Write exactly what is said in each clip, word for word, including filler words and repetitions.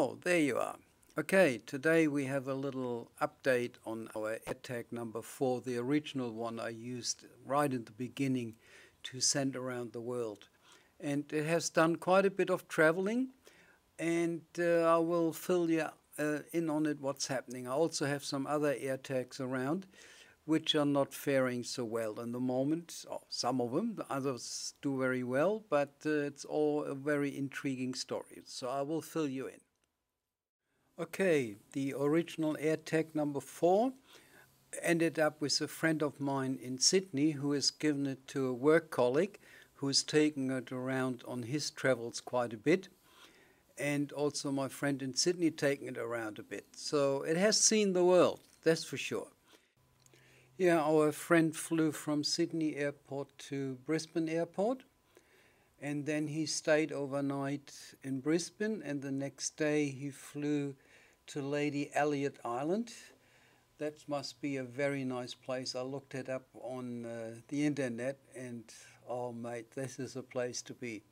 Oh, there you are. Okay, today we have a little update on our AirTag number four, the original one I used right in the beginning to send around the world. And it has done quite a bit of traveling, and uh, I will fill you uh, in on it what's happening. I also have some other AirTags around which are not faring so well in the moment. Oh, some of them, the others do very well, but uh, it's all a very intriguing story, so I will fill you in. Okay, the original AirTag number four ended up with a friend of mine in Sydney who has given it to a work colleague who's taken it around on his travels quite a bit, and also my friend in Sydney taking it around a bit. So it has seen the world, that's for sure. Yeah, our friend flew from Sydney Airport to Brisbane Airport, and then he stayed overnight in Brisbane, and the next day he flew to Lady Elliot Island. That must be a very nice place. I looked it up on uh, the internet, and oh mate, this is a place to be.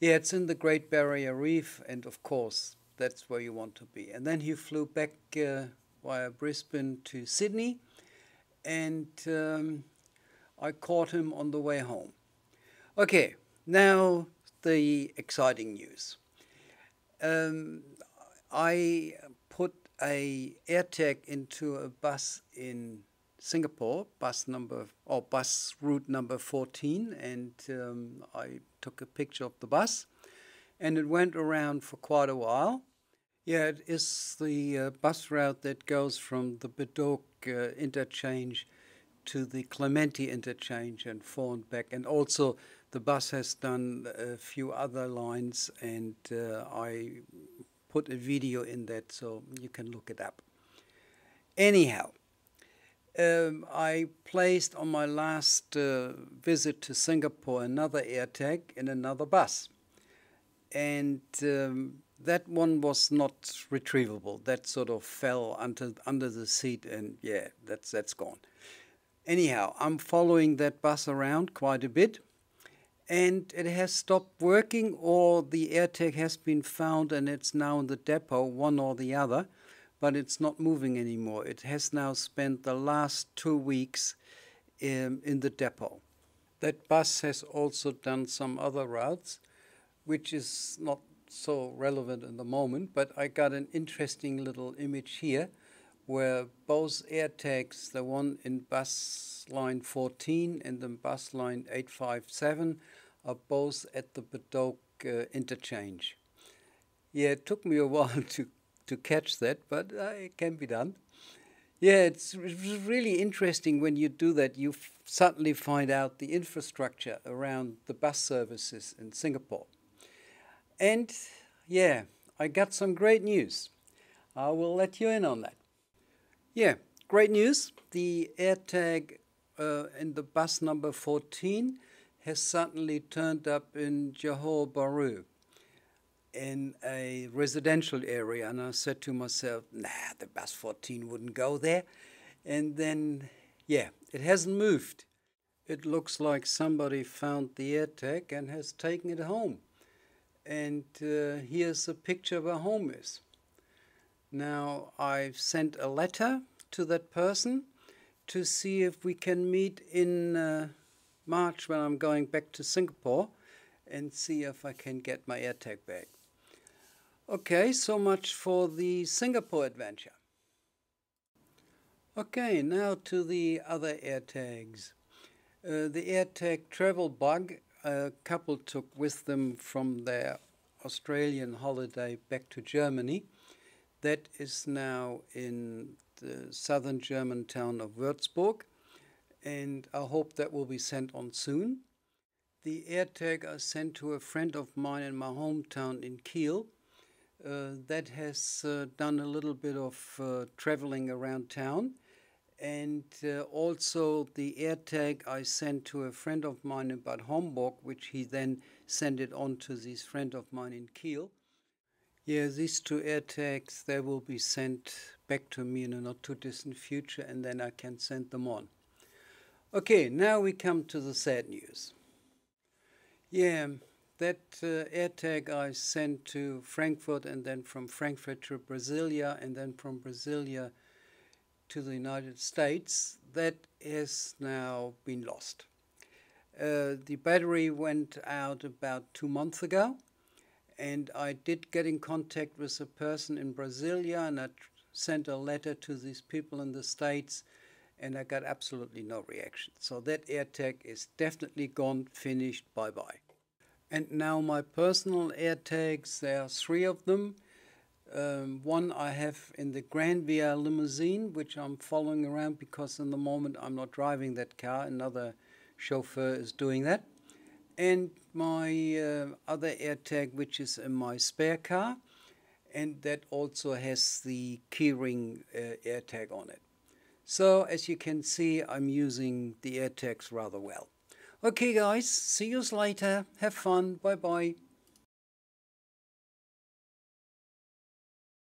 Yeah, it's in the Great Barrier Reef, and of course that's where you want to be. And then he flew back uh, via Brisbane to Sydney, and um, I caught him on the way home. Okay, now the exciting news. Um, I put a AirTag into a bus in Singapore, bus number or bus route number fourteen, and um, I took a picture of the bus, and it went around for quite a while. Yeah, it is the uh, bus route that goes from the Bedok uh, interchange to the Clementi interchange and forward back, and also the bus has done a few other lines, and uh, I put a video in that so you can look it up. Anyhow, um, I placed on my last uh, visit to Singapore another AirTag in another bus, and um, that one was not retrievable. That sort of fell under, under the seat, and yeah, that's, that's gone. Anyhow, I'm following that bus around quite a bit, and it has stopped working, or the AirTag has been found and it's now in the depot, one or the other, but it's not moving anymore. It has now spent the last two weeks um, in the depot. That bus has also done some other routes, which is not so relevant in the moment, but I got an interesting little image here where both AirTags, the one in bus line fourteen and the bus line eight five seven, are both at the Bedok uh, interchange. Yeah, it took me a while to, to catch that, but uh, it can be done. Yeah, it's really interesting when you do that. You f suddenly find out the infrastructure around the bus services in Singapore. And yeah, I got some great news. I will let you in on that. Yeah, great news. The AirTag uh, in the bus number fourteen has suddenly turned up in Johor Bahru in a residential area. And I said to myself, nah, the bus fourteen wouldn't go there. And then, yeah, it hasn't moved. It looks like somebody found the AirTag and has taken it home. And uh, here's a picture where home is. Now I've sent a letter to that person to see if we can meet in uh, March when I'm going back to Singapore and see if I can get my AirTag back. Okay, so much for the Singapore adventure. Okay, now to the other AirTags. Uh, the AirTag travel bug a couple took with them from their Australian holiday back to Germany. That is now in the southern German town of Würzburg, and I hope that will be sent on soon. The AirTag I sent to a friend of mine in my hometown in Kiel. Uh, that has uh, done a little bit of uh, traveling around town. And uh, also the AirTag I sent to a friend of mine in Bad Homburg, which he then sent it on to this friend of mine in Kiel. Yeah, these two AirTags, they will be sent back to me in a not too distant future, and then I can send them on. Okay, now we come to the sad news. Yeah, That uh, AirTag I sent to Frankfurt, and then from Frankfurt to Brasilia, and then from Brasilia to the United States, that has now been lost. Uh, the battery went out about two months ago, and I did get in contact with a person in Brasilia, and I sent a letter to these people in the States, and I got absolutely no reaction. So that AirTag is definitely gone, finished, bye-bye. And now my personal AirTags, there are three of them. Um, one I have in the Gran Via limousine, which I'm following around because in the moment I'm not driving that car. Another chauffeur is doing that. And my uh, other AirTag, which is in my spare car, and that also has the keyring uh, AirTag on it. So as you can see, I'm using the AirTags rather well. Okay guys, see you later, have fun, bye bye.